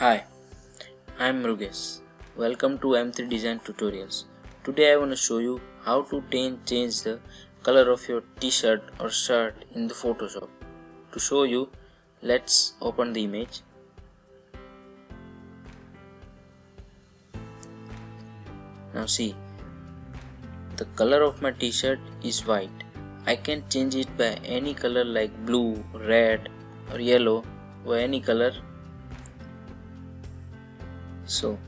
Hi, I'm Ruges. Welcome to M3 Design Tutorials. Today I want to show you how to change the color of your t-shirt or shirt in the Photoshop. To show you, let's open the image. Now see, the color of my t-shirt is white. I can change it by any color like blue, red or yellow, or any color. So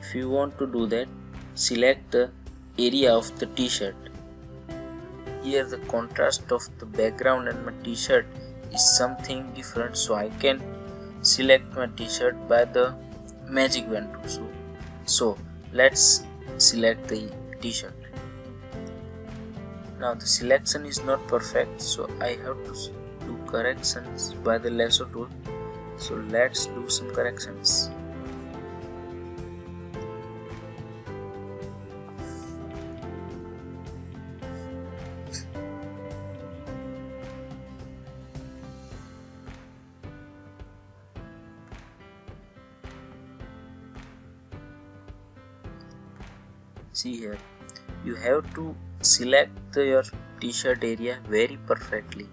if you want to do that, select the area of the t-shirt. Here the contrast of the background and my t-shirt is something different, so I can select my t-shirt by the magic wand tool. So let's select the t-shirt. Now the selection is not perfect, so I have to do corrections by the lasso tool. So let's do some corrections. See here, you have to select your t-shirt area very perfectly,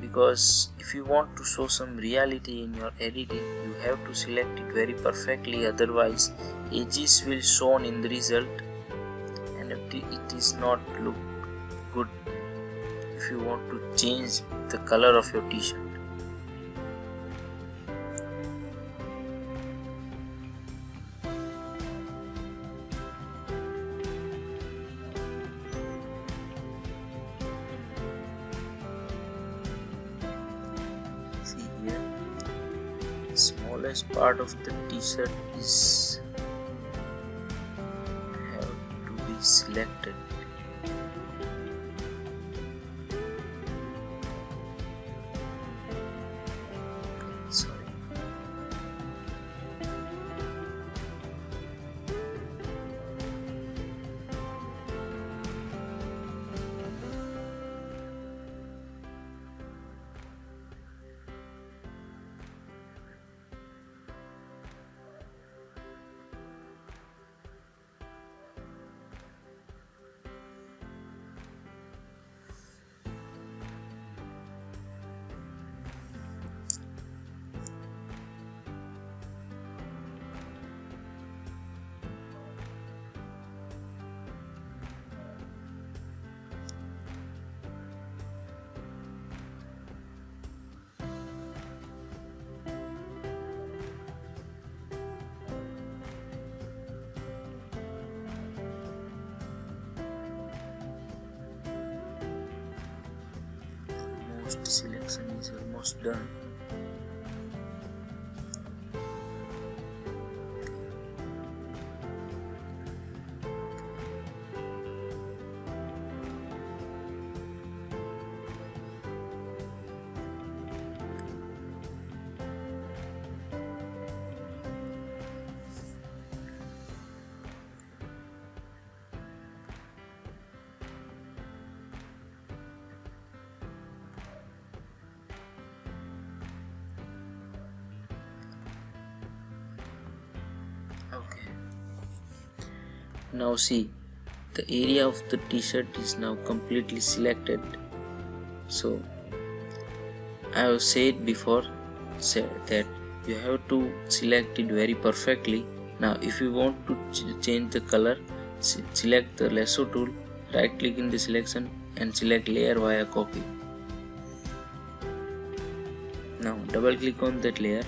because if you want to show some reality in your editing, you have to select it very perfectly, otherwise edges will shown in the result and it is not look good if you want to change the color of your t-shirt. Smallest part of the t-shirt is have to be selected. Sorry. Selection is almost done. Okay. Now see, the area of the t-shirt is now completely selected. So I have said before that you have to select it very perfectly. Now if you want to change the color, select the lasso tool, right click in the selection and select layer via copy. Now double click on that layer.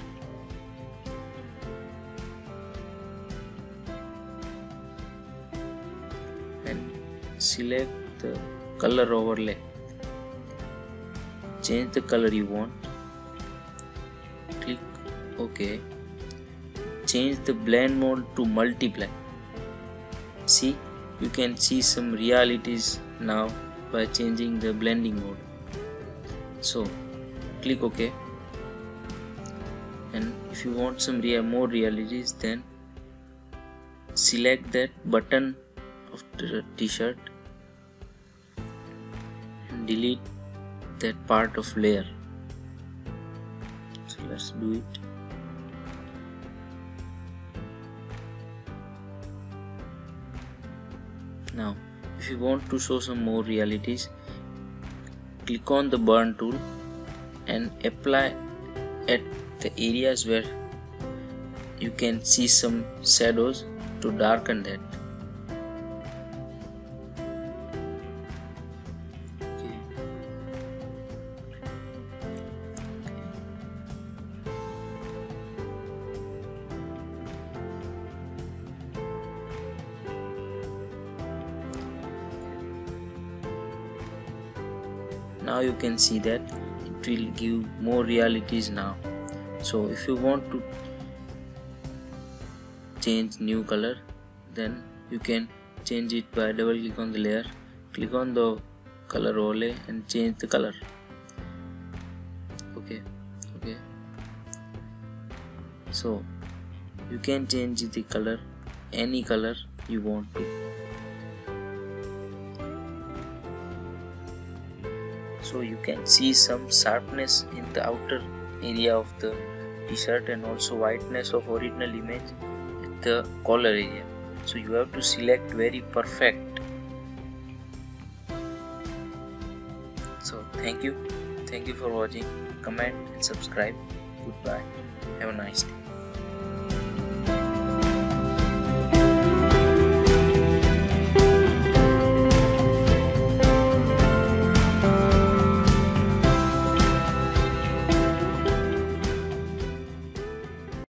Select the color overlay. Change the color you want. Click OK. Change the blend mode to multiply. See, you can see some realities now by changing the blending mode. So, click OK. And if you want some more realities, then select that button of the t-shirt and delete that part of layer. So let's do it. Now if you want to show some more realities, click on the burn tool and apply at the areas where you can see some shadows to darken that. Now you can see that it will give more realities now. So if you want to change new color, then you can change it by double click on the layer, click on the color overlay and change the color. Okay. So you can change the color, any color you want to. So you can see some sharpness in the outer area of the t-shirt and also whiteness of original image at the collar area. So you have to select very perfect. So thank you for watching. Comment and subscribe. Goodbye. Have a nice day.